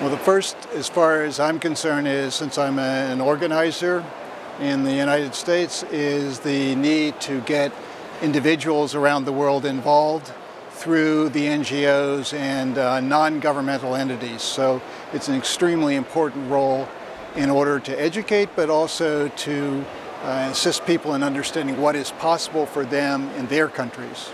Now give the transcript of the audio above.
Well, the first, as far as I'm concerned, is since I'm an organizer in the United States, is the need to get individuals around the world involved through the NGOs and non-governmental entities. So it's an extremely important role in order to educate, but also to assist people in understanding what is possible for them in their countries.